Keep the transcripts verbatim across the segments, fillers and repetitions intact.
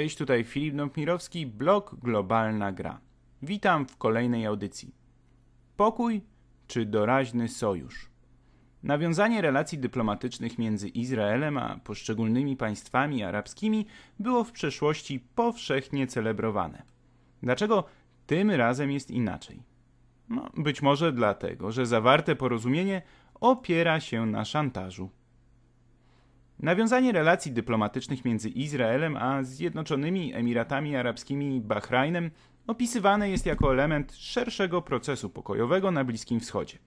Cześć, tutaj Filip Blog, blog Globalna Gra. Witam w kolejnej audycji. Pokój czy doraźny sojusz? Nawiązanie relacji dyplomatycznych między Izraelem a poszczególnymi państwami arabskimi było w przeszłości powszechnie celebrowane. Dlaczego tym razem jest inaczej? No, być może dlatego, że zawarte porozumienie opiera się na szantażu. Nawiązanie relacji dyplomatycznych między Izraelem a Zjednoczonymi Emiratami Arabskimi i Bahrajnem opisywane jest jako element szerszego procesu pokojowego na Bliskim Wschodzie.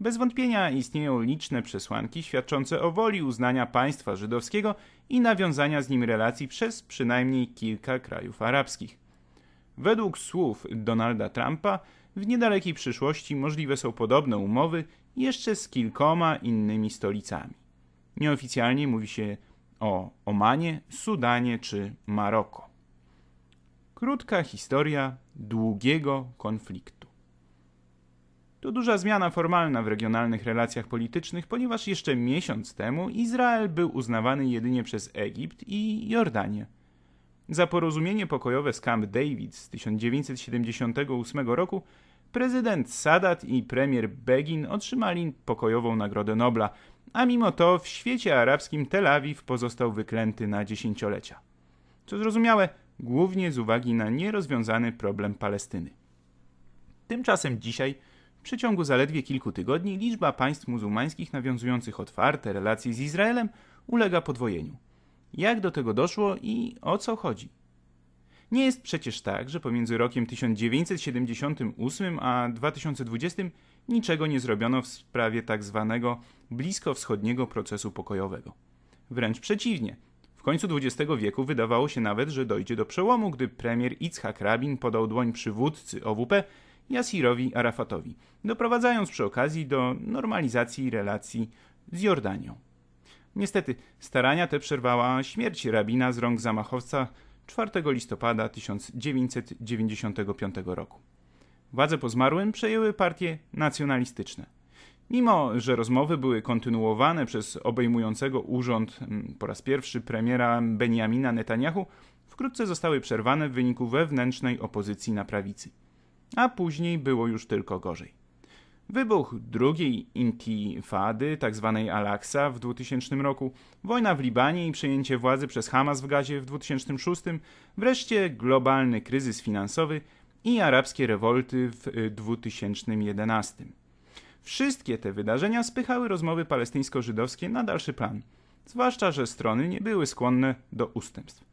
Bez wątpienia istnieją liczne przesłanki świadczące o woli uznania państwa żydowskiego i nawiązania z nim relacji przez przynajmniej kilka krajów arabskich. Według słów Donalda Trumpa w niedalekiej przyszłości możliwe są podobne umowy jeszcze z kilkoma innymi stolicami. Nieoficjalnie mówi się o Omanie, Sudanie czy Maroko. Krótka historia długiego konfliktu. To duża zmiana formalna w regionalnych relacjach politycznych, ponieważ jeszcze miesiąc temu Izrael był uznawany jedynie przez Egipt i Jordanię. Za porozumienie pokojowe z Camp David z tysiąc dziewięćset siedemdziesiątego ósmego roku prezydent Sadat i premier Begin otrzymali pokojową Nagrodę Nobla, a mimo to w świecie arabskim Tel Awiw pozostał wyklęty na dziesięciolecia. Co zrozumiałe, głównie z uwagi na nierozwiązany problem Palestyny. Tymczasem dzisiaj, w przeciągu zaledwie kilku tygodni, liczba państw muzułmańskich nawiązujących otwarte relacje z Izraelem ulega podwojeniu. Jak do tego doszło i o co chodzi? Nie jest przecież tak, że pomiędzy rokiem tysiąc dziewięćset siedemdziesiątym ósmym a dwa tysiące dwudziestym niczego nie zrobiono w sprawie tak zwanego bliskowschodniego procesu pokojowego. Wręcz przeciwnie. W końcu dwudziestego wieku wydawało się nawet, że dojdzie do przełomu, gdy premier Itzhak Rabin podał dłoń przywódcy O W P Jasirowi Arafatowi, doprowadzając przy okazji do normalizacji relacji z Jordanią. Niestety, starania te przerwała śmierć Rabina z rąk zamachowca czwartego listopada tysiąc dziewięćset dziewięćdziesiątego piątego roku. Władzę po zmarłym przejęły partie nacjonalistyczne. Mimo że rozmowy były kontynuowane przez obejmującego urząd po raz pierwszy premiera Benjamina Netanyahu, wkrótce zostały przerwane w wyniku wewnętrznej opozycji na prawicy. A później było już tylko gorzej. Wybuch drugiej intifady, tzw. Al-Aqsa w dwutysięcznym roku, wojna w Libanie i przejęcie władzy przez Hamas w Gazie w dwa tysiące szóstym, wreszcie globalny kryzys finansowy i arabskie rewolty w dwa tysiące jedenastym. Wszystkie te wydarzenia spychały rozmowy palestyńsko-żydowskie na dalszy plan, zwłaszcza że strony nie były skłonne do ustępstw.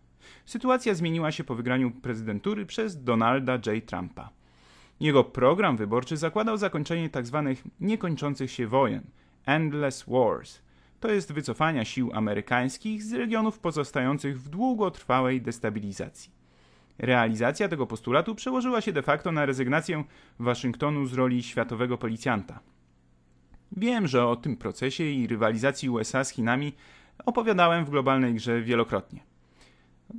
Sytuacja zmieniła się po wygraniu prezydentury przez Donalda J. Trumpa. Jego program wyborczy zakładał zakończenie tzw. niekończących się wojen, endless wars, to jest wycofania sił amerykańskich z regionów pozostających w długotrwałej destabilizacji. Realizacja tego postulatu przełożyła się de facto na rezygnację Waszyngtonu z roli światowego policjanta. Wiem, że o tym procesie i rywalizacji U S A z Chinami opowiadałem w Globalnej Grze wielokrotnie.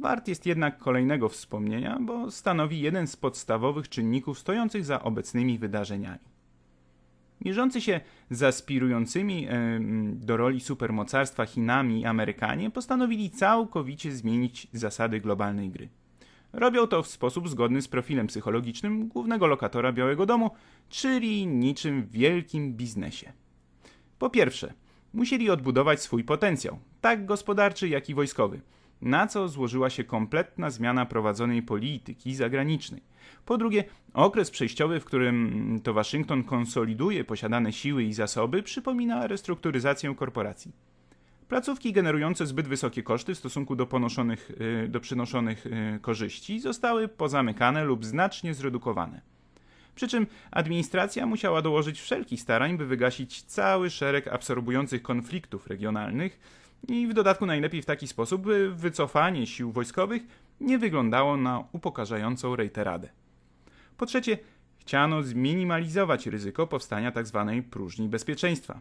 Wart jest jednak kolejnego wspomnienia, bo stanowi jeden z podstawowych czynników stojących za obecnymi wydarzeniami. Mierzący się z aspirującymi yy, do roli supermocarstwa Chinami Amerykanie postanowili całkowicie zmienić zasady globalnej gry. Robią to w sposób zgodny z profilem psychologicznym głównego lokatora Białego Domu, czyli niczym w wielkim biznesie. Po pierwsze, musieli odbudować swój potencjał, tak gospodarczy, jak i wojskowy, na co złożyła się kompletna zmiana prowadzonej polityki zagranicznej. Po drugie, okres przejściowy, w którym to Waszyngton konsoliduje posiadane siły i zasoby, przypomina restrukturyzację korporacji. Placówki generujące zbyt wysokie koszty w stosunku do, ponoszonych, do przynoszonych korzyści zostały pozamykane lub znacznie zredukowane. Przy czym administracja musiała dołożyć wszelkich starań, by wygasić cały szereg absorbujących konfliktów regionalnych i w dodatku najlepiej w taki sposób, by wycofanie sił wojskowych nie wyglądało na upokarzającą rejteradę. Po trzecie, chciano zminimalizować ryzyko powstania tzw. próżni bezpieczeństwa.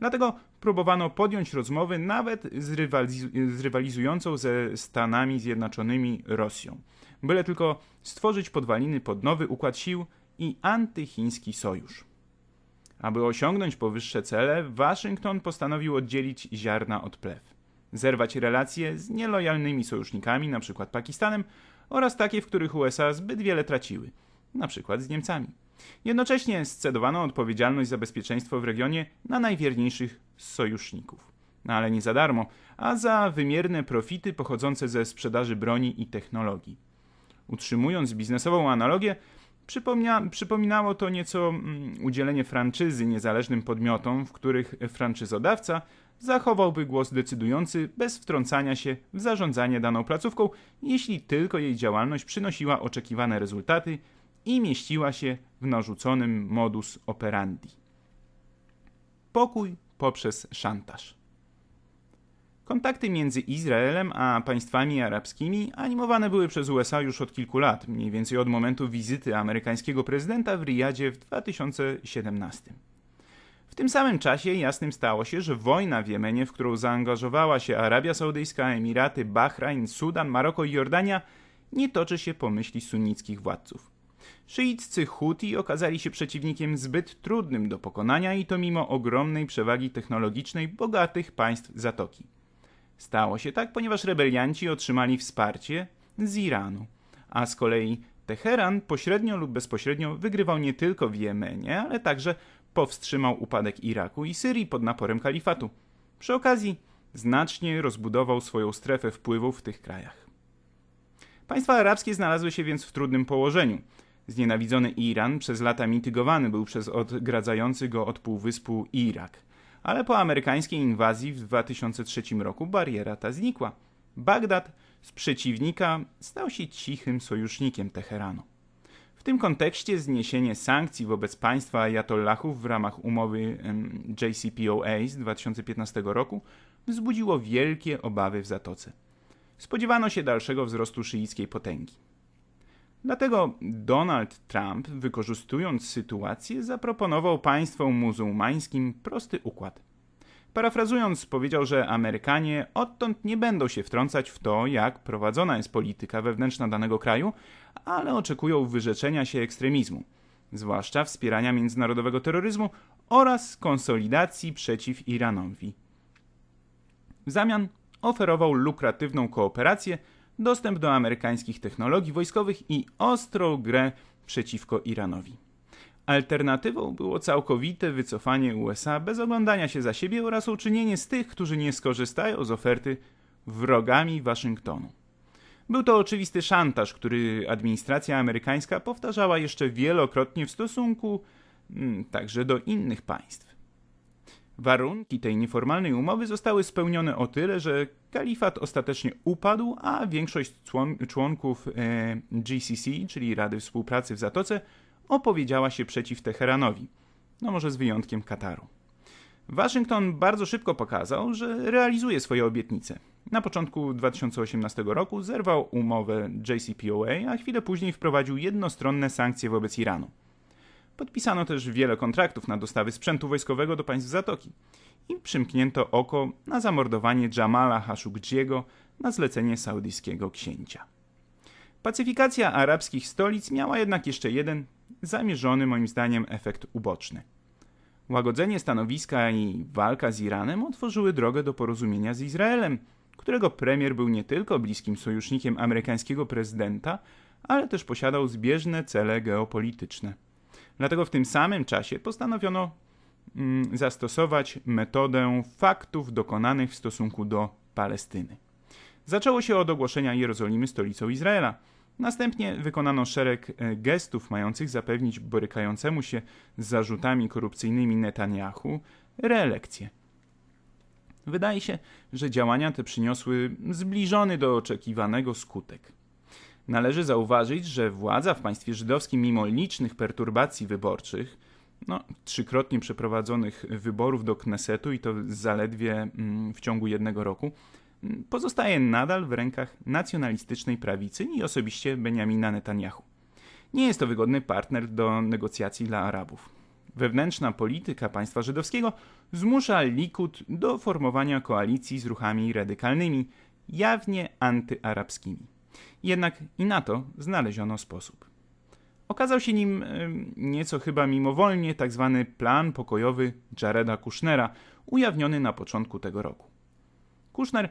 Dlatego próbowano podjąć rozmowy nawet z, rywaliz- z rywalizującą ze Stanami Zjednoczonymi Rosją, byle tylko stworzyć podwaliny pod nowy układ sił i antychiński sojusz. Aby osiągnąć powyższe cele, Waszyngton postanowił oddzielić ziarna od plew. zerwać relacje z nielojalnymi sojusznikami, np. Pakistanem, oraz takie, w których U S A zbyt wiele traciły, np. z Niemcami. Jednocześnie scedowano odpowiedzialność za bezpieczeństwo w regionie na najwierniejszych sojuszników. No ale nie za darmo, a za wymierne profity pochodzące ze sprzedaży broni i technologii. Utrzymując biznesową analogię, przypomina, przypominało to nieco mm, udzielenie franczyzy niezależnym podmiotom, w których franczyzodawca zachowałby głos decydujący bez wtrącania się w zarządzanie daną placówką, jeśli tylko jej działalność przynosiła oczekiwane rezultaty i mieściła się w narzuconym modus operandi. Pokój poprzez szantaż. Kontakty między Izraelem a państwami arabskimi animowane były przez U S A już od kilku lat, mniej więcej od momentu wizyty amerykańskiego prezydenta w Rijadzie w dwa tysiące siedemnastym. W tym samym czasie jasnym stało się, że wojna w Jemenie, w którą zaangażowała się Arabia Saudyjska, Emiraty, Bahrajn, Sudan, Maroko i Jordania, nie toczy się po myśli sunnickich władców. Szyiccy Huti okazali się przeciwnikiem zbyt trudnym do pokonania i to mimo ogromnej przewagi technologicznej bogatych państw Zatoki. Stało się tak, ponieważ rebelianci otrzymali wsparcie z Iranu, a z kolei Teheran pośrednio lub bezpośrednio wygrywał nie tylko w Jemenie, ale także powstrzymał upadek Iraku i Syrii pod naporem kalifatu. Przy okazji znacznie rozbudował swoją strefę wpływów w tych krajach. Państwa arabskie znalazły się więc w trudnym położeniu. Znienawidzony Iran przez lata mitygowany był przez odgradzający go od półwyspu Irak. Ale po amerykańskiej inwazji w dwa tysiące trzecim roku bariera ta znikła. Bagdad z przeciwnika stał się cichym sojusznikiem Teheranu. W tym kontekście zniesienie sankcji wobec państwa ajatollahów w ramach umowy J C P O A z dwa tysiące piętnastego roku wzbudziło wielkie obawy w Zatoce. Spodziewano się dalszego wzrostu szyickiej potęgi. Dlatego Donald Trump, wykorzystując sytuację, zaproponował państwom muzułmańskim prosty układ. Parafrazując, powiedział, że Amerykanie odtąd nie będą się wtrącać w to, jak prowadzona jest polityka wewnętrzna danego kraju, ale oczekują wyrzeczenia się ekstremizmu, zwłaszcza wspierania międzynarodowego terroryzmu oraz konsolidacji przeciw Iranowi. W zamian oferował lukratywną kooperację, dostęp do amerykańskich technologii wojskowych i ostrą grę przeciwko Iranowi. Alternatywą było całkowite wycofanie U S A bez oglądania się za siebie oraz uczynienie z tych, którzy nie skorzystają z oferty, wrogami Waszyngtonu. Był to oczywisty szantaż, który administracja amerykańska powtarzała jeszcze wielokrotnie w stosunku mm, także do innych państw. Warunki tej nieformalnej umowy zostały spełnione o tyle, że kalifat ostatecznie upadł, a większość członków G C C, czyli Rady Współpracy w Zatoce, opowiedziała się przeciw Teheranowi, no może z wyjątkiem Kataru. Waszyngton bardzo szybko pokazał, że realizuje swoje obietnice. Na początku dwa tysiące osiemnastego roku zerwał umowę J C P O A, a chwilę później wprowadził jednostronne sankcje wobec Iranu. Podpisano też wiele kontraktów na dostawy sprzętu wojskowego do państw Zatoki i przymknięto oko na zamordowanie Dżamala Khaszoggiego na zlecenie saudyjskiego księcia. Pacyfikacja arabskich stolic miała jednak jeszcze jeden, zamierzony moim zdaniem efekt uboczny. Łagodzenie stanowiska i walka z Iranem otworzyły drogę do porozumienia z Izraelem, którego premier był nie tylko bliskim sojusznikiem amerykańskiego prezydenta, ale też posiadał zbieżne cele geopolityczne. Dlatego w tym samym czasie postanowiono mm, zastosować metodę faktów dokonanych w stosunku do Palestyny. Zaczęło się od ogłoszenia Jerozolimy stolicą Izraela. Następnie wykonano szereg gestów mających zapewnić borykającemu się z zarzutami korupcyjnymi Netanyahu reelekcję. Wydaje się, że działania te przyniosły zbliżony do oczekiwanego skutek. Należy zauważyć, że władza w państwie żydowskim mimo licznych perturbacji wyborczych, no, trzykrotnie przeprowadzonych wyborów do Knesetu i to zaledwie w ciągu jednego roku, pozostaje nadal w rękach nacjonalistycznej prawicy i osobiście Benjamina Netanyahu. Nie jest to wygodny partner do negocjacji dla Arabów. Wewnętrzna polityka państwa żydowskiego zmusza Likud do formowania koalicji z ruchami radykalnymi, jawnie antyarabskimi. Jednak i na to znaleziono sposób. Okazał się nim nieco chyba mimowolnie tzw. plan pokojowy Jareda Kushnera, ujawniony na początku tego roku. Kushner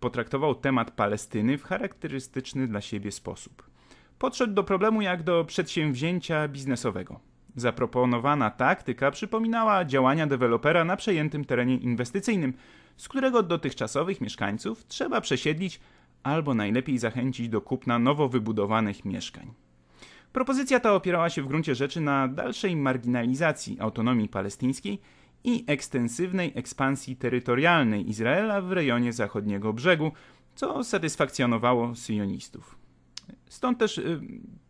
potraktował temat Palestyny w charakterystyczny dla siebie sposób. Podszedł do problemu jak do przedsięwzięcia biznesowego. Zaproponowana taktyka przypominała działania dewelopera na przejętym terenie inwestycyjnym, z którego dotychczasowych mieszkańców trzeba przesiedlić albo najlepiej zachęcić do kupna nowo wybudowanych mieszkań. Propozycja ta opierała się w gruncie rzeczy na dalszej marginalizacji autonomii palestyńskiej i ekstensywnej ekspansji terytorialnej Izraela w rejonie zachodniego brzegu, co satysfakcjonowało syjonistów. Stąd też y,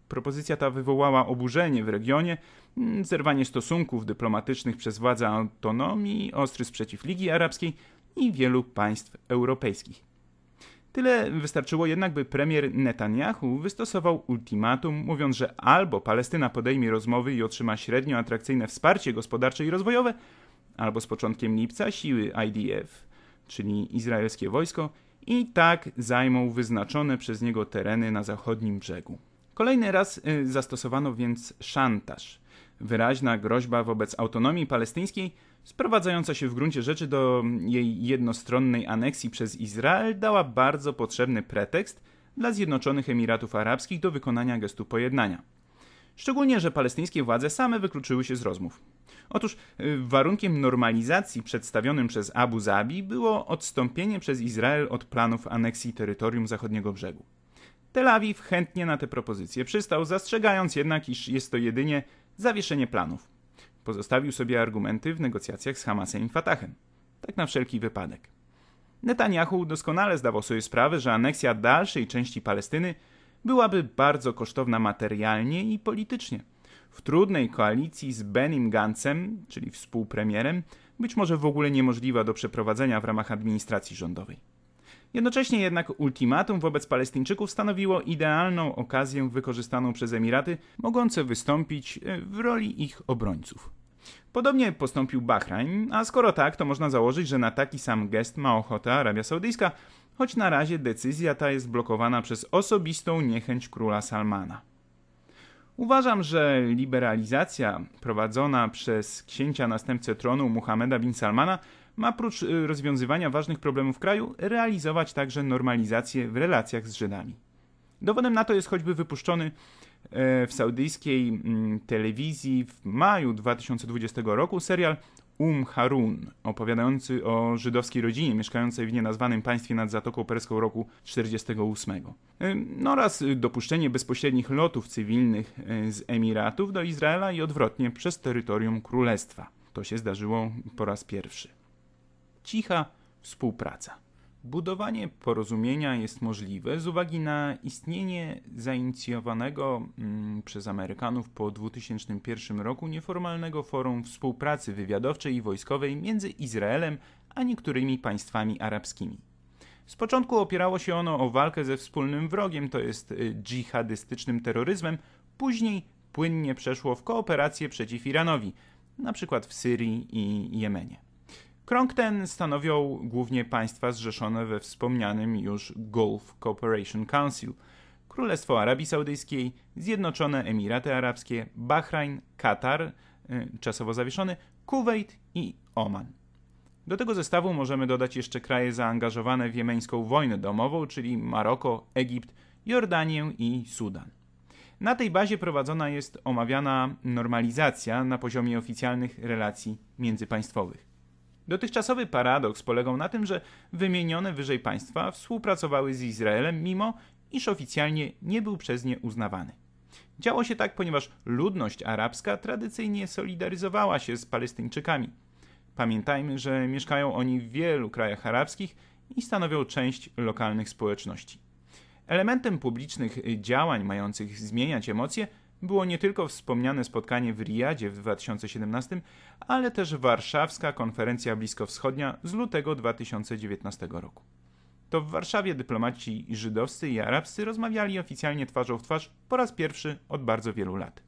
propozycja ta wywołała oburzenie w regionie, y, zerwanie stosunków dyplomatycznych przez władze autonomii, ostry sprzeciw Ligi Arabskiej i wielu państw europejskich. Tyle wystarczyło jednak, by premier Netanyahu wystosował ultimatum, mówiąc, że albo Palestyna podejmie rozmowy i otrzyma średnio atrakcyjne wsparcie gospodarcze i rozwojowe, albo z początkiem lipca siły I D F, czyli izraelskie wojsko, i tak zajmą wyznaczone przez niego tereny na zachodnim brzegu. Kolejny raz zastosowano więc szantaż. Wyraźna groźba wobec autonomii palestyńskiej, sprowadzająca się w gruncie rzeczy do jej jednostronnej aneksji przez Izrael, dała bardzo potrzebny pretekst dla Zjednoczonych Emiratów Arabskich do wykonania gestu pojednania. Szczególnie, że palestyńskie władze same wykluczyły się z rozmów. Otóż warunkiem normalizacji przedstawionym przez Abu Zabi było odstąpienie przez Izrael od planów aneksji terytorium zachodniego brzegu. Tel Awiw chętnie na tę propozycję przystał, zastrzegając jednak, iż jest to jedynie zawieszenie planów. Pozostawił sobie argumenty w negocjacjach z Hamasem i Fatahem. Tak na wszelki wypadek. Netanyahu doskonale zdawał sobie sprawę, że aneksja dalszej części Palestyny byłaby bardzo kosztowna materialnie i politycznie. W trudnej koalicji z Benim Gantzem, czyli współpremierem, być może w ogóle niemożliwa do przeprowadzenia w ramach administracji rządowej. Jednocześnie jednak ultimatum wobec Palestyńczyków stanowiło idealną okazję wykorzystaną przez Emiraty, mogące wystąpić w roli ich obrońców. Podobnie postąpił Bahrajn, a skoro tak, to można założyć, że na taki sam gest ma ochotę Arabia Saudyjska, choć na razie decyzja ta jest blokowana przez osobistą niechęć króla Salmana. Uważam, że liberalizacja prowadzona przez księcia następcę tronu Muhammada bin Salmana ma prócz rozwiązywania ważnych problemów kraju realizować także normalizację w relacjach z Żydami. Dowodem na to jest choćby wypuszczony w saudyjskiej telewizji w maju dwa tysiące dwudziestego roku serial Um Harun, opowiadający o żydowskiej rodzinie mieszkającej w nienazwanym państwie nad Zatoką Perską roku tysiąc dziewięćset czterdziestego ósmego oraz dopuszczenie bezpośrednich lotów cywilnych z Emiratów do Izraela i odwrotnie przez terytorium Królestwa. To się zdarzyło po raz pierwszy. Cicha współpraca. Budowanie porozumienia jest możliwe z uwagi na istnienie zainicjowanego mm, przez Amerykanów po dwa tysiące pierwszym roku nieformalnego forum współpracy wywiadowczej i wojskowej między Izraelem a niektórymi państwami arabskimi. Z początku opierało się ono o walkę ze wspólnym wrogiem, to jest dżihadystycznym terroryzmem, później płynnie przeszło w kooperację przeciw Iranowi, na przykład w Syrii i Jemenie. Krąg ten stanowią głównie państwa zrzeszone we wspomnianym już Gulf Cooperation Council, Królestwo Arabii Saudyjskiej, Zjednoczone Emiraty Arabskie, Bahrajn, Katar, czasowo zawieszony, Kuwejt i Oman. Do tego zestawu możemy dodać jeszcze kraje zaangażowane w jemeńską wojnę domową, czyli Maroko, Egipt, Jordanię i Sudan. Na tej bazie prowadzona jest omawiana normalizacja na poziomie oficjalnych relacji międzypaństwowych. Dotychczasowy paradoks polegał na tym, że wymienione wyżej państwa współpracowały z Izraelem, mimo iż oficjalnie nie był przez nie uznawany. Działo się tak, ponieważ ludność arabska tradycyjnie solidaryzowała się z Palestyńczykami. Pamiętajmy, że mieszkają oni w wielu krajach arabskich i stanowią część lokalnych społeczności. Elementem publicznych działań mających zmieniać emocje było nie tylko wspomniane spotkanie w Rijadzie w dwa tysiące siedemnastym, ale też warszawska konferencja bliskowschodnia z lutego dwa tysiące dziewiętnastego roku. To w Warszawie dyplomaci żydowscy i arabscy rozmawiali oficjalnie twarzą w twarz po raz pierwszy od bardzo wielu lat.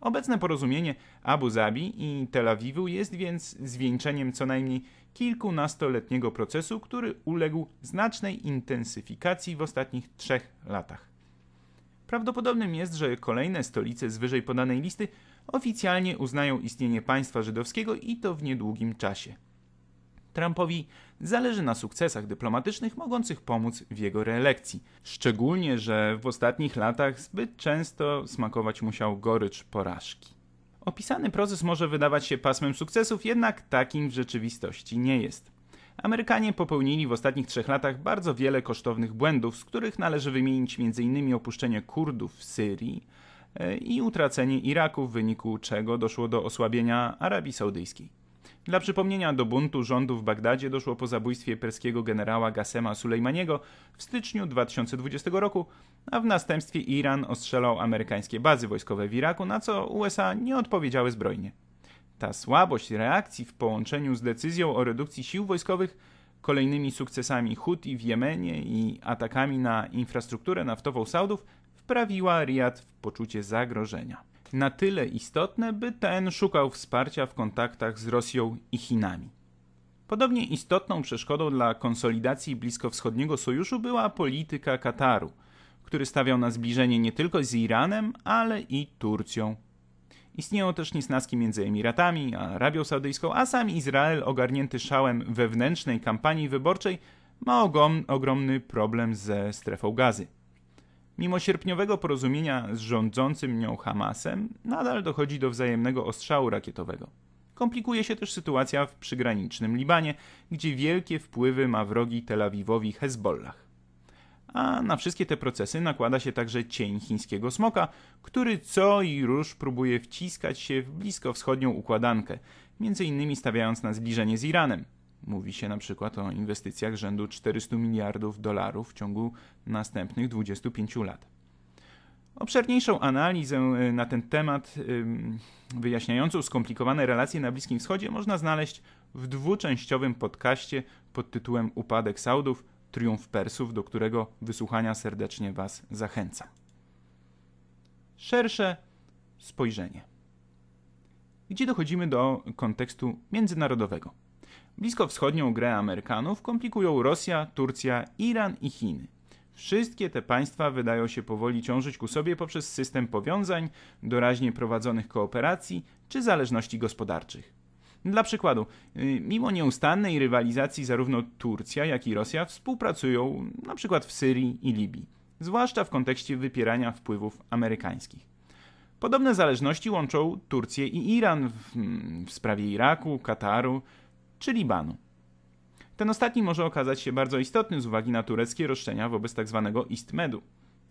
Obecne porozumienie Abu Zabi i Tel Awiwu jest więc zwieńczeniem co najmniej kilkunastoletniego procesu, który uległ znacznej intensyfikacji w ostatnich trzech latach. Prawdopodobnym jest, że kolejne stolice z wyżej podanej listy oficjalnie uznają istnienie państwa żydowskiego i to w niedługim czasie. Trumpowi zależy na sukcesach dyplomatycznych mogących pomóc w jego reelekcji. Szczególnie, że w ostatnich latach zbyt często smakować musiał gorycz porażki. Opisany proces może wydawać się pasmem sukcesów, jednak takim w rzeczywistości nie jest. Amerykanie popełnili w ostatnich trzech latach bardzo wiele kosztownych błędów, z których należy wymienić m.in. opuszczenie Kurdów w Syrii i utracenie Iraku, w wyniku czego doszło do osłabienia Arabii Saudyjskiej. Dla przypomnienia, do buntu rządu w Bagdadzie doszło po zabójstwie perskiego generała Gassema Suleimaniego w styczniu dwa tysiące dwudziestego roku, a w następstwie Iran ostrzelał amerykańskie bazy wojskowe w Iraku, na co U S A nie odpowiedziały zbrojnie. Ta słabość reakcji w połączeniu z decyzją o redukcji sił wojskowych, kolejnymi sukcesami Huti w Jemenie i atakami na infrastrukturę naftową Saudów wprawiła Rijad w poczucie zagrożenia. Na tyle istotne, by ten szukał wsparcia w kontaktach z Rosją i Chinami. Podobnie istotną przeszkodą dla konsolidacji bliskowschodniego sojuszu była polityka Kataru, który stawiał na zbliżenie nie tylko z Iranem, ale i Turcją. Istnieją też niesnaski między Emiratami a Arabią Saudyjską, a sam Izrael, ogarnięty szałem wewnętrznej kampanii wyborczej, ma ogromny problem ze strefą Gazy. Mimo sierpniowego porozumienia z rządzącym nią Hamasem, nadal dochodzi do wzajemnego ostrzału rakietowego. Komplikuje się też sytuacja w przygranicznym Libanie, gdzie wielkie wpływy ma wrogi Tel Awiwowi Hezbollah. A na wszystkie te procesy nakłada się także cień chińskiego smoka, który co i rusz próbuje wciskać się w bliskowschodnią układankę, m.in. stawiając na zbliżenie z Iranem. Mówi się na przykład o inwestycjach rzędu czterystu miliardów dolarów w ciągu następnych dwudziestu pięciu lat. Obszerniejszą analizę na ten temat wyjaśniającą skomplikowane relacje na Bliskim Wschodzie można znaleźć w dwuczęściowym podcaście pod tytułem Upadek Saudów, Triumf Persów, do którego wysłuchania serdecznie Was zachęcam. Szersze spojrzenie. Gdzie dochodzimy do kontekstu międzynarodowego? Bliskowschodnią grę Amerykanów komplikują Rosja, Turcja, Iran i Chiny. Wszystkie te państwa wydają się powoli ciążyć ku sobie poprzez system powiązań, doraźnie prowadzonych kooperacji czy zależności gospodarczych. Dla przykładu, mimo nieustannej rywalizacji zarówno Turcja, jak i Rosja współpracują np. w Syrii i Libii, zwłaszcza w kontekście wypierania wpływów amerykańskich. Podobne zależności łączą Turcję i Iran w, w sprawie Iraku, Kataru czy Libanu. Ten ostatni może okazać się bardzo istotny z uwagi na tureckie roszczenia wobec tzw. East Medu.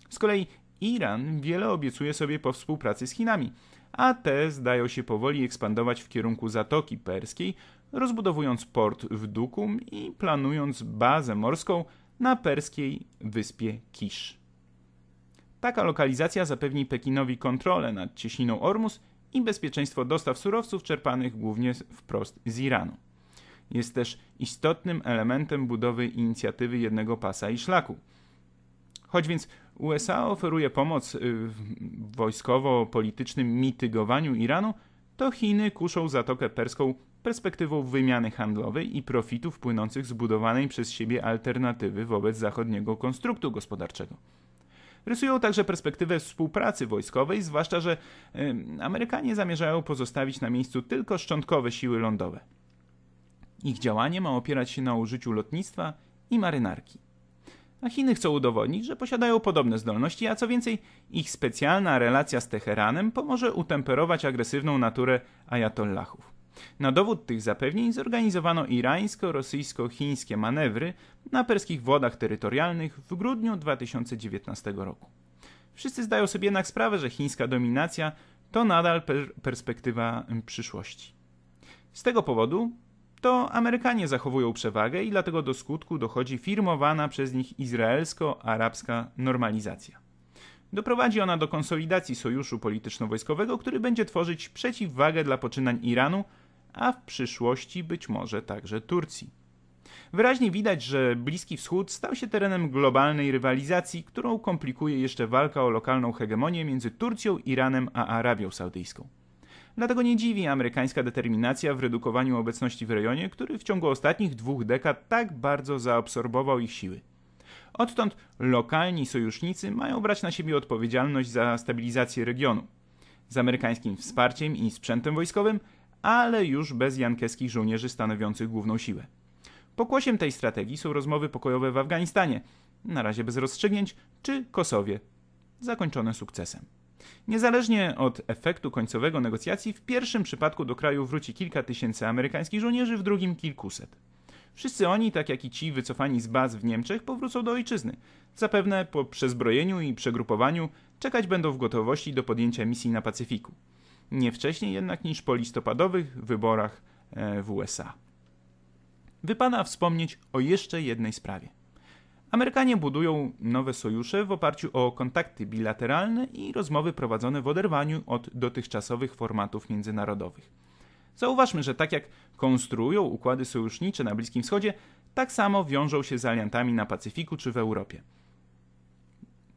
Z kolei Iran wiele obiecuje sobie po współpracy z Chinami, a te zdają się powoli ekspandować w kierunku Zatoki Perskiej, rozbudowując port w Dukum i planując bazę morską na perskiej wyspie Kisz. Taka lokalizacja zapewni Pekinowi kontrolę nad cieśniną Ormus i bezpieczeństwo dostaw surowców czerpanych głównie wprost z Iranu. Jest też istotnym elementem budowy inicjatywy jednego pasa i szlaku. Choć więc U S A oferuje pomoc w wojskowo-politycznym mitygowaniu Iranu, to Chiny kuszą Zatokę Perską perspektywą wymiany handlowej i profitów płynących z budowanej przez siebie alternatywy wobec zachodniego konstruktu gospodarczego. Rysują także perspektywę współpracy wojskowej, zwłaszcza że Amerykanie zamierzają pozostawić na miejscu tylko szczątkowe siły lądowe. Ich działanie ma opierać się na użyciu lotnictwa i marynarki. A Chiny chcą udowodnić, że posiadają podobne zdolności, a co więcej, ich specjalna relacja z Teheranem pomoże utemperować agresywną naturę ajatollahów. Na dowód tych zapewnień zorganizowano irańsko-rosyjsko-chińskie manewry na perskich wodach terytorialnych w grudniu dwa tysiące dziewiętnastego roku. Wszyscy zdają sobie jednak sprawę, że chińska dominacja to nadal per- perspektywa przyszłości. Z tego powodu to Amerykanie zachowują przewagę i dlatego do skutku dochodzi firmowana przez nich izraelsko-arabska normalizacja. Doprowadzi ona do konsolidacji sojuszu polityczno-wojskowego, który będzie tworzyć przeciwwagę dla poczynań Iranu, a w przyszłości być może także Turcji. Wyraźnie widać, że Bliski Wschód stał się terenem globalnej rywalizacji, którą komplikuje jeszcze walka o lokalną hegemonię między Turcją, Iranem a Arabią Saudyjską. Dlatego nie dziwi amerykańska determinacja w redukowaniu obecności w rejonie, który w ciągu ostatnich dwóch dekad tak bardzo zaabsorbował ich siły. Odtąd lokalni sojusznicy mają brać na siebie odpowiedzialność za stabilizację regionu. Z amerykańskim wsparciem i sprzętem wojskowym, ale już bez jankeskich żołnierzy stanowiących główną siłę. Pokłosiem tej strategii są rozmowy pokojowe w Afganistanie, na razie bez rozstrzygnięć, czy Kosowie, zakończone sukcesem. Niezależnie od efektu końcowego negocjacji, w pierwszym przypadku do kraju wróci kilka tysięcy amerykańskich żołnierzy, w drugim kilkuset. Wszyscy oni, tak jak i ci wycofani z baz w Niemczech, powrócą do ojczyzny. Zapewne po przezbrojeniu i przegrupowaniu czekać będą w gotowości do podjęcia misji na Pacyfiku. Nie wcześniej jednak niż po listopadowych wyborach w U S A. Wypada wspomnieć o jeszcze jednej sprawie. Amerykanie budują nowe sojusze w oparciu o kontakty bilateralne i rozmowy prowadzone w oderwaniu od dotychczasowych formatów międzynarodowych. Zauważmy, że tak jak konstruują układy sojusznicze na Bliskim Wschodzie, tak samo wiążą się z aliantami na Pacyfiku czy w Europie.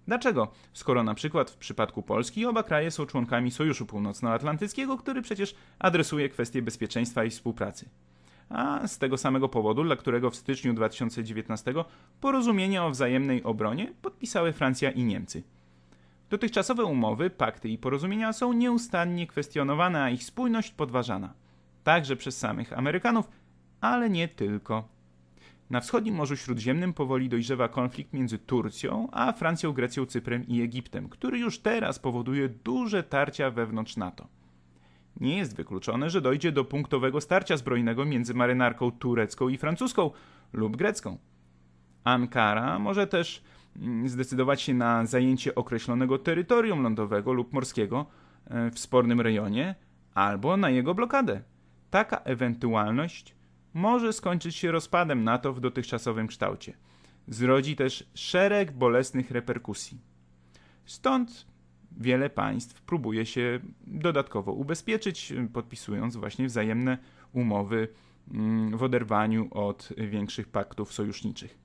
Dlaczego? Skoro na przykład w przypadku Polski oba kraje są członkami Sojuszu Północnoatlantyckiego, który przecież adresuje kwestie bezpieczeństwa i współpracy. A z tego samego powodu, dla którego w styczniu dwa tysiące dziewiętnastego porozumienie o wzajemnej obronie podpisały Francja i Niemcy. Dotychczasowe umowy, pakty i porozumienia są nieustannie kwestionowane, a ich spójność podważana. Także przez samych Amerykanów, ale nie tylko. Na wschodnim Morzu Śródziemnym powoli dojrzewa konflikt między Turcją a Francją, Grecją, Cyprem i Egiptem, który już teraz powoduje duże tarcia wewnątrz NATO. Nie jest wykluczone, że dojdzie do punktowego starcia zbrojnego między marynarką turecką i francuską lub grecką. Ankara może też zdecydować się na zajęcie określonego terytorium lądowego lub morskiego w spornym rejonie albo na jego blokadę. Taka ewentualność może skończyć się rozpadem NATO w dotychczasowym kształcie. Zrodzi też szereg bolesnych reperkusji. Stąd wiele państw próbuje się dodatkowo ubezpieczyć, podpisując właśnie wzajemne umowy w oderwaniu od większych paktów sojuszniczych.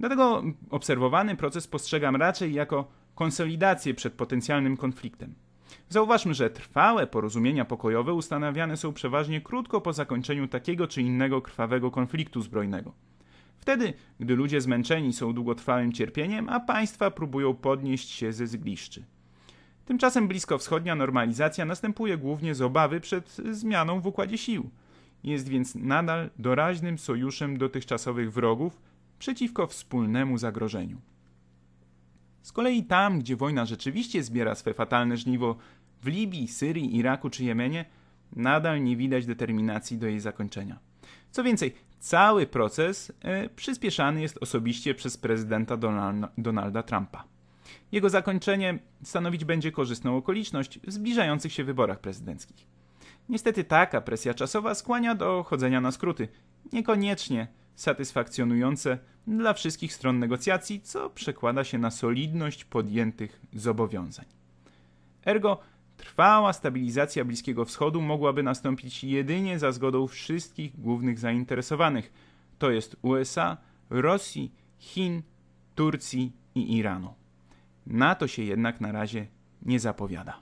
Dlatego obserwowany proces postrzegam raczej jako konsolidację przed potencjalnym konfliktem. Zauważmy, że trwałe porozumienia pokojowe ustanawiane są przeważnie krótko po zakończeniu takiego czy innego krwawego konfliktu zbrojnego. Wtedy, gdy ludzie zmęczeni są długotrwałym cierpieniem, a państwa próbują podnieść się ze zgliszczy. Tymczasem bliskowschodnia normalizacja następuje głównie z obawy przed zmianą w układzie sił. Jest więc nadal doraźnym sojuszem dotychczasowych wrogów przeciwko wspólnemu zagrożeniu. Z kolei tam, gdzie wojna rzeczywiście zbiera swe fatalne żniwo, w Libii, Syrii, Iraku czy Jemenie, nadal nie widać determinacji do jej zakończenia. Co więcej, cały proces y, przyspieszany jest osobiście przez prezydenta Donal- Donalda Trumpa. Jego zakończenie stanowić będzie korzystną okoliczność w zbliżających się wyborach prezydenckich. Niestety taka presja czasowa skłania do chodzenia na skróty, niekoniecznie satysfakcjonujące dla wszystkich stron negocjacji, co przekłada się na solidność podjętych zobowiązań. Ergo trwała stabilizacja Bliskiego Wschodu mogłaby nastąpić jedynie za zgodą wszystkich głównych zainteresowanych, to jest U S A, Rosji, Chin, Turcji i Iranu. Na to się jednak na razie nie zapowiada.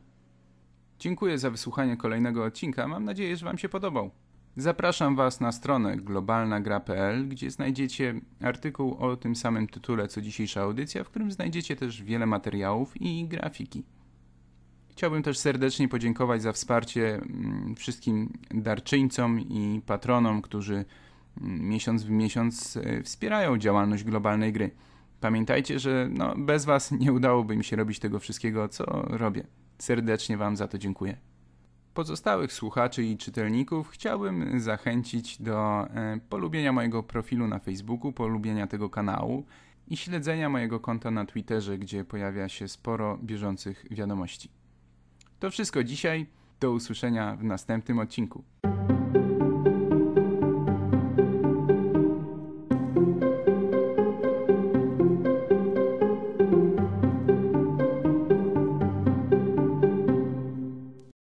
Dziękuję za wysłuchanie kolejnego odcinka, mam nadzieję, że Wam się podobał. Zapraszam Was na stronę globalna gra kropka p l, gdzie znajdziecie artykuł o tym samym tytule co dzisiejsza audycja, w którym znajdziecie też wiele materiałów i grafiki. Chciałbym też serdecznie podziękować za wsparcie wszystkim darczyńcom i patronom, którzy miesiąc w miesiąc wspierają działalność Globalnej Gry. Pamiętajcie, że no, bez Was nie udałoby mi się robić tego wszystkiego, co robię. Serdecznie Wam za to dziękuję. Pozostałych słuchaczy i czytelników chciałbym zachęcić do polubienia mojego profilu na Facebooku, polubienia tego kanału i śledzenia mojego konta na Twitterze, gdzie pojawia się sporo bieżących wiadomości. To wszystko dzisiaj. Do usłyszenia w następnym odcinku.